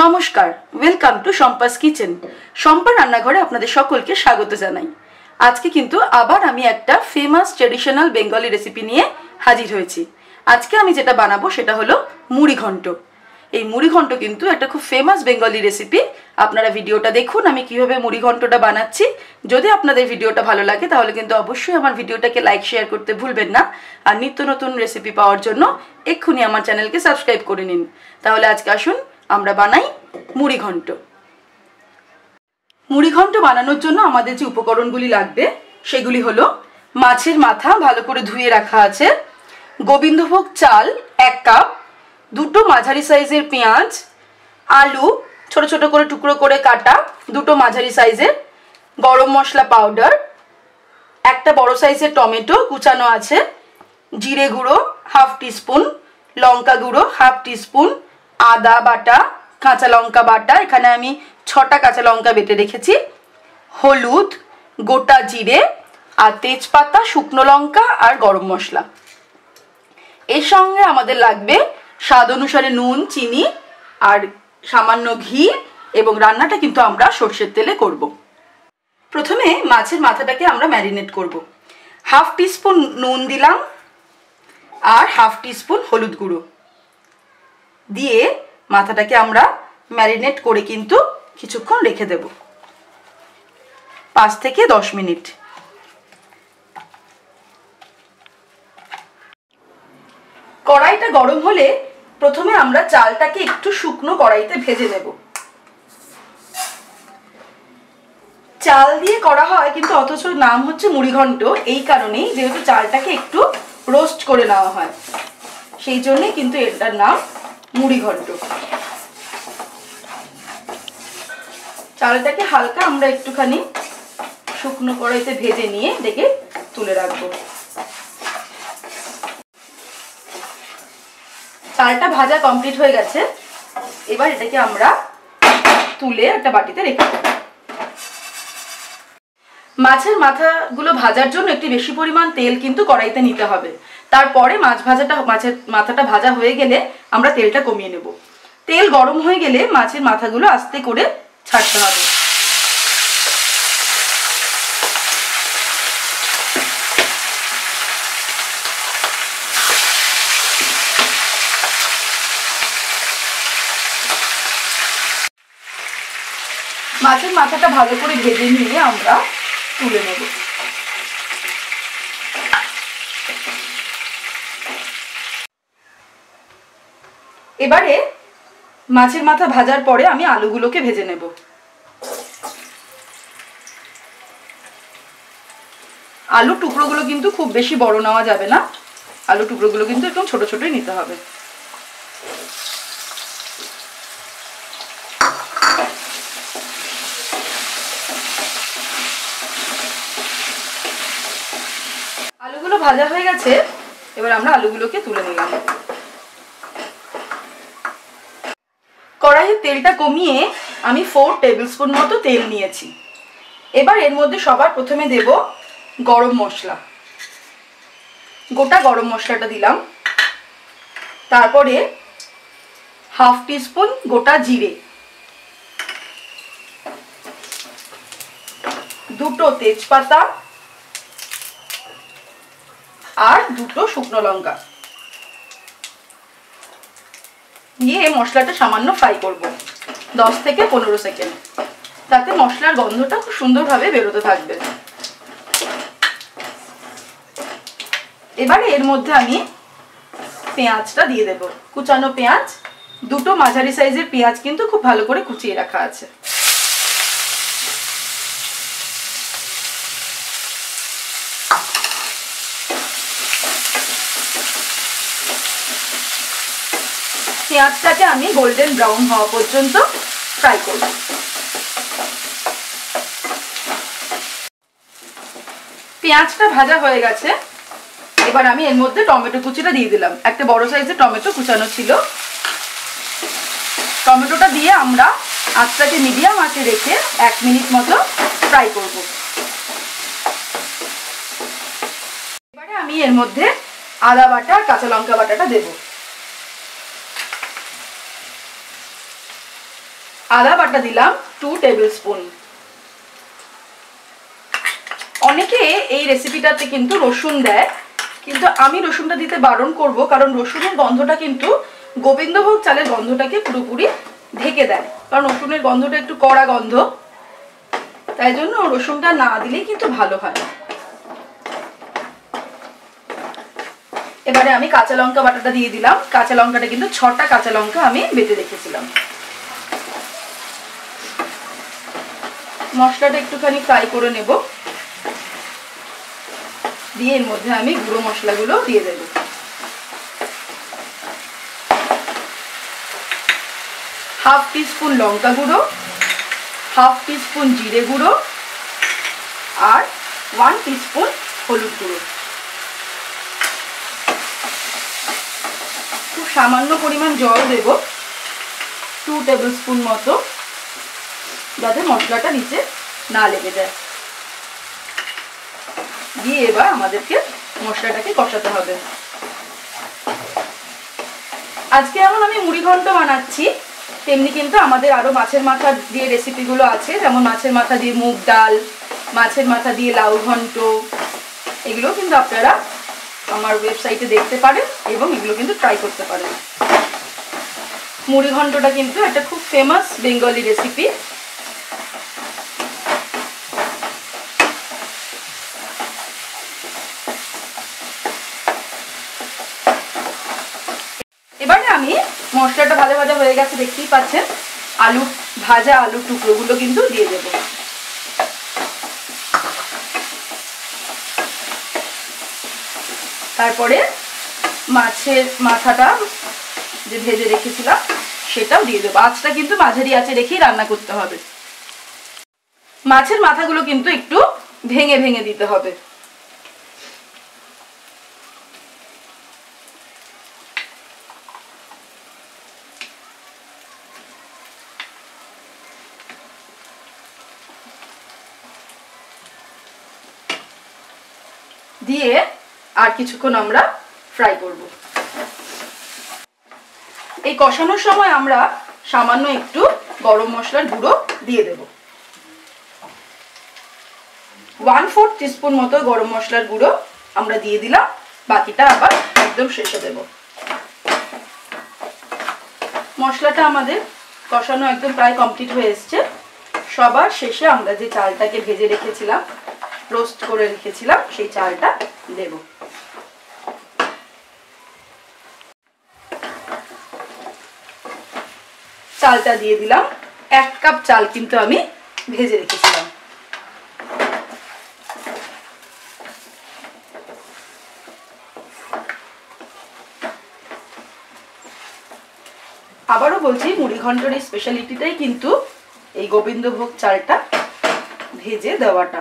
नमस्कार welcome to Shampa's kitchen. Shampa रान्नाघरे आपनादेर सकलके स्वागत जानाई। आजके किन्तु आबार आमी एकटा फेमास ट्रेडिशनल बेंगली रेसिपि निये हाजिर हयेछि। आजके आमी जेटा बानाबो सेटा हलो मुड़ी घन्ट। एई मुड़ी घन्ट किन्तु एकटा खूब फेमास बेंगली रेसिपि। आपनारा भिडियोटा देखुन आमी किभाबे मुड़ी घन्टटा बानाच्छि। जोदि आपनादेर भिडियोटा भालो लागे ताहले किन्तु अवश्यई आमार भिडियोटाके लाइक शेयर करते भुलबेन ना। आर नित्य नतुन रेसिपि पाओयार जोन्नो एखुनि आमार चैनेलके सबस्क्राइब करे निन। ताहले आजके आसुन आम्रा बनाई मुड़ी घन्ट। मुड़ी घन्ट बनानोर जोन्नो आमादेर जे उपकरणगुली लागबे सेगुली हलो माछेर माथा भालो करे धुए राखा आछे, गोबिंदभोग चाल 1 काप, दुटो माझारि साइजेर पेंयाज, आलू छोटो छोटो करे टुकरो करे काटा, दुटो माझारि साइजेर गरम मशला पाउडार, एकटा बड़ो साइजेर टमेटो कुचानो आछे, जिरे गुड़ो हाफ टी स्पुन, लंका गुड़ो हाफ टी स्पुन, आदा बाटा, काँचा लंका बाटा, एखाने आमी 6टा काँचा लंका बेटे रेखेछि, हलुद, गोटा जिरे और तेजपाता, शुकनो लंका और गरम मसला। एर संगे आमादेर लागबे स्वाद अनुसारे नून, चीनी और सामान्य घी। एबं रान्नाटा किन्तु आमरा सर्षेर तेले करब। प्रथमे माछेर माथाटाके आमरा मैरिनेट करब। हाफ टी स्पुन नून दिलाम और हाफ टी स्पुन हलुद गुड़ो दिए माथाटाके आमरा मैरिनेट करे किन्तु किछुक्षण रेखे देब, 5 থেকে 10 मिनट। कड़ाईटा गरम होले प्रथमे आमरा चालटाके एकटु शुकनो कड़ाईते भेजे नेब। चाल दिए करा हय किन्तु अथच नाम हच्छे मुड़ी घन्ट, एई कारणेई जेहेतु चालटाके एकटु रोस्ट करे नेওয়া হয় সেই জন্য কিন্তু এটার নাম मुड़ी घन्ट। चालटाके हल्का आमरा एकटुखानी शुकनो कड़ाईते भेजे निये डेके तुले राखबो। चालटा भाजा कमप्लीट हो गेছে, এবার এটাকে আমরা তুলে একটা বাটিতে রেখে দেব। মাছের মাথাগুলো ভাজার জন্য একটু বেশি পরিমাণ তেল কিন্তু কড়াইতে নিতে হবে। তারপরে মাছের মাথাটা ভাজা হয়ে গেলে আমরা তেলটা কমিয়ে নেব। তেল গরম হয়ে গেলে মাছের মাথাগুলো আস্তে করে ছাড়তে হবে। মাছের মাথাটা ভালো করে ভেজে নিয়ে আমরা তুলে নেব। এবারে মাছের মাথা ভাজার পরে আমি আলুগুলোকে ভেজে নেব। আলু টুকরোগুলো কিন্তু খুব বেশি বড় নেওয়া যাবে না, আলু টুকরোগুলো কিন্তু একদম ছোট ছোটই নিতে হবে। আলুগুলো ভাজা হয়ে গেছে, এবার আমরা আলুগুলোকে তুলে নিলাম। কড়াইয়ে তেলটা কমিয়ে আমি 4 টেবিলস্পুন মতো তেল নিয়েছি। এবার এর মধ্যে সবার প্রথমে দেব গরম মশলা, গোটা গরম মশলাটা দিলাম। তারপরে হাফ টিস্পুন গোটা জিরে, 2টো তেজপাতা আর 2টো শুকনো লঙ্কা দিয়ে মশলাটা সামান্য ফ্রাই করব 10 থেকে 15 সেকেন্ড। তাতে মশলার গন্ধটা খুব সুন্দরভাবে বেরোতে থাকবে। এবারে এর মধ্যে আমি পেঁয়াজটা দিয়ে দেব, কুচানো পেঁয়াজ, 2টো মাঝারি সাইজের পেঁয়াজ কিন্তু খুব ভালো করে কুচিয়ে রাখা আছে। পেঁয়াজটাকে আমি গোল্ডেন ব্রাউন হওয়া পর্যন্ত ফ্রাই করব। পেঁয়াজটা ভাজা হয়ে গেছে, এবার আমি এর মধ্যে টমেটো কুচিটা দিয়ে দিলাম। একটা বড় সাইজের টমেটো কুচানো ছিল, টমেটোটা দিয়ে আমরা আঁচটাকে মিডিয়াম আঁচে রেখে 1 মিনিট মতো ফ্রাই করব। এবারে আমি এর মধ্যে আদা বাটা আর কাঁচা লঙ্কা বাটাটা দেবো। आदा बाटा दिलाम 2 टेबिल स्पून। अनेके एई रेसिपिटाते किन्तु रसुन देय, किन्तु आमी रसुनटा दिते बारण करब, कारण रसुनेर गन्धटा किन्तु गोविंदभोग चालेर गन्धटाके पुरोपुरि ढेके देय, कारण रसुनेर गन्धटा एकटु कड़ा गन्ध, ताई जोन्नो रसुनटा ना दिलेई किन्तु भालो हय। एबारे आमी काँचा लंका बाटाटा दिये दिलाम। काँचा लंकाटा किन्तु 6टा काँचा लंका आमी बेटे रेखेछिलाम। मसलाटा एकटुखानि फ्राई करे नेब, দিয়ে এর মধ্যে আমি গুঁড়ো মশলাগুলো দিয়ে দেব। হাফ টিস্পুন লঙ্কা গুঁড়ো, হাফ টিস্পুন জিরে গুঁড়ো আর 1 টিস্পুন হলুদ গুঁড়ো। খুব সামান্য পরিমাণ জল দেব, 2 টেবিল স্পুন মতো, যাতে মশলাটা নিচে না লেগে যায়। দিয়ে এবার আমাদেরকে মশলাটাকে কষাতে হবে। আজকে যেমন আমি মুড়ি ঘন্ট বানাচ্ছি, তেমনি কিন্তু আমাদের আরো মাছের মাথা দিয়ে রেসিপিগুলো আছে, যেমন মাছের মাথা দিয়ে মুগ ডাল, মাছের মাথা দিয়ে লাউ ঘন্ট, এগুলো কিন্তু আপনারা আমার ওয়েবসাইটে দেখতে পারেন এবং এগুলো কিন্তু ট্রাই করতে পারেন। মুড়ি ঘন্টটা কিন্তু একটা খুব ফেমাস বেঙ্গলি রেসিপি। মশলাটা ভাজা ভাজা হয়ে গেছে, দেখতেই পাচ্ছেন। আলু ভাজা, আলু টুকরোগুলো কিন্তু দিয়ে দেব। তারপরে মাছের মাথাটা যে ভেজে রেখেছিলাম সেটাও দিয়ে দেব। আঁচটা কিন্তু মাঝারি আঁচে রেখেই রান্না করতে হবে। মাছের মাথাগুলো কিন্তু একটু ভেঙে ভেঙে দিতে হবে। দিয়ে আর কিছুক্ষণ আমরা ফ্রাই করব। এই কষানোর সময় আমরা সামান্য একটু গরম মশলার গুঁড়ো দিয়ে দেব। 1/4 টিস্পুন মতো গরম মশলার গুঁড়ো আমরা দিয়ে দিলাম, বাকিটা আবার একদম শেষে দেব। মশলাটা আমাদের কষানো একদম প্রায় কমপ্লিট হয়ে এসছে। সবার শেষে আমরা যে চালটাকে ভেজে রেখেছিলাম, রোস্ট করে রেখেছিলাম, সেই চালটা দেব। চালটা দিয়ে দিলাম। 1 কাপ চাল কিন্তু আমি ভেজে রেখেছিলাম। আবারও বলছি, মুড়ি ঘন্টর এই স্পেশালিটিটাই কিন্তু এই গোবিন্দভোগ চালটা ভেজে দেওয়াটা।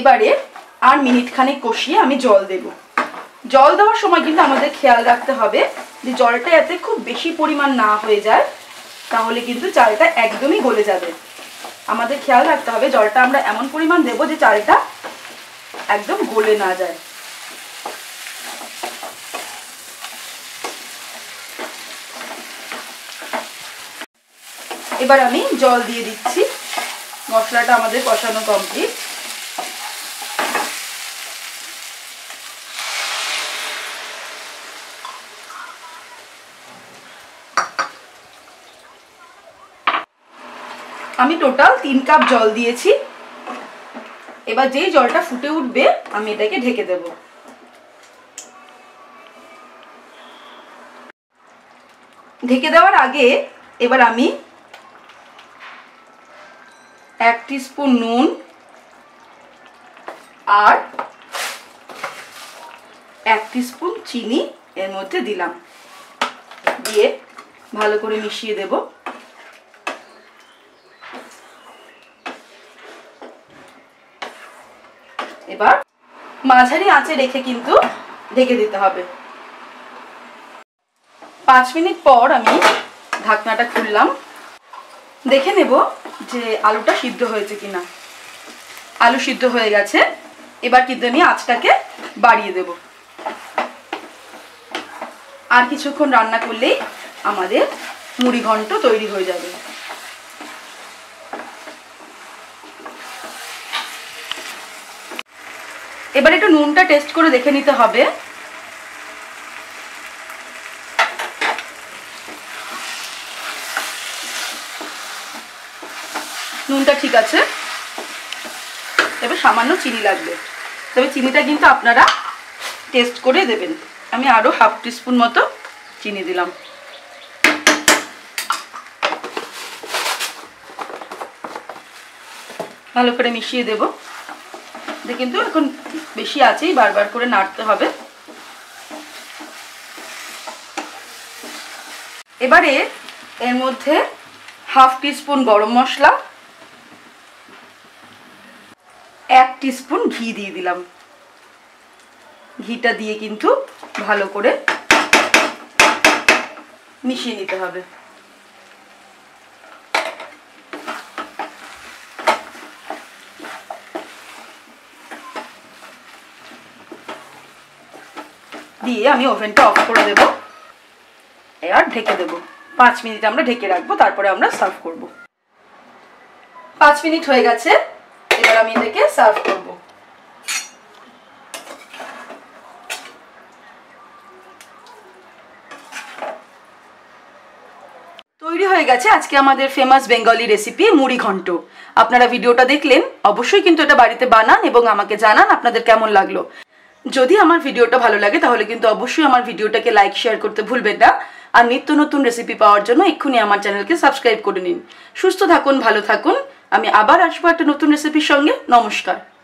এবারে আর মিনিট খানেক কষিয়ে আমি জল দেব। জল দেওয়ার সময় কিন্তু আমাদের খেয়াল রাখতে হবে যে জলটা যাতে খুব বেশি পরিমাণ না হয়ে যায়, তাহলে কিন্তু চালটা একদমই গলে যাবে। আমাদের খেয়াল রাখতে হবে জলটা আমরা এমন পরিমাণ দেব যে চালটা একদম গলে না যায়। এবার আমি জল দিয়ে দিচ্ছি। মশলাটা আমাদের কষানো কমপ্লিট। আমি টোটাল 3 কাপ জল দিয়েছি। এবার যেই জলটা ফুটে উঠবে আমি এটাকে ঢেকে দেব। ঢেকে দেওয়ার আগে এবার আমি 1 টিস্পুন নুন আর 1 টিস্পুন চিনি এর মধ্যে দিলাম, দিয়ে ভালো করে মিশিয়ে দেব। এবার মাঝারি আঁচে রেখে কিন্তু ঢেকে দিতে হবে। 5 মিনিট পর আমি ঢাকনাটা খুললাম, দেখে নেব যে আলুটা সিদ্ধ হয়েছে কিনা। আলু সিদ্ধ হয়ে গেছে। এবার কিন্তু আমি আঁচটাকে বাড়িয়ে দেব। আর কিছুক্ষণ রান্না করলেই আমাদের মুড়ি ঘন্ট তৈরি হয়ে যাবে। এবার একটু নুনটা টেস্ট করে দেখে নিতে হবে। নুনটা ঠিক আছে। এবার সামান্য চিনি লাগবে, তবে চিনিটা কিন্তু আপনারা টেস্ট করে দেবেন। আমি আরও হাফ টিস্পুন মতো চিনি দিলাম। ভালো করে মিশিয়ে দেব। কিন্তু এখন বেশি আছেই, বারবার করে নাড়তে হবে। এবারে এর মধ্যে হাফ টিস্পুন গরম মশলা, 1 টিস্পুন ঘি দিয়ে দিলাম। ঘিটা দিয়ে কিন্তু ভালো করে মিশিয়ে নিতে হবে। দিয়ে আমি ওভেনটা অফ করে দেব, আর ঢেকে দেব। 5 মিনিট আমরা ঢেকে রাখবো, তারপরে আমরা সার্ভ করব। 5 মিনিট হয়ে গেছে, এবার আমি এটাকে সার্ভ করব। তৈরি হয়ে গেছে আজকে আমাদের ফেমাস বেঙ্গলি রেসিপি মুড়ি ঘন্ট। আপনারা ভিডিওটা দেখলেন, অবশ্যই কিন্তু এটা বাড়িতে বানান এবং আমাকে জানান আপনাদের কেমন লাগলো। যদি আমার ভিডিওটা ভালো লাগে তাহলে কিন্তু অবশ্যই আমার ভিডিওটাকে লাইক শেয়ার করতে ভুলবেন না। আর নিত্য নতুন রেসিপি পাওয়ার জন্য এক্ষুনি আমার চ্যানেলকে সাবস্ক্রাইব করে নিন। সুস্থ থাকুন, ভালো থাকুন। আমি আবার আসবো একটা নতুন রেসিপির সঙ্গে। নমস্কার।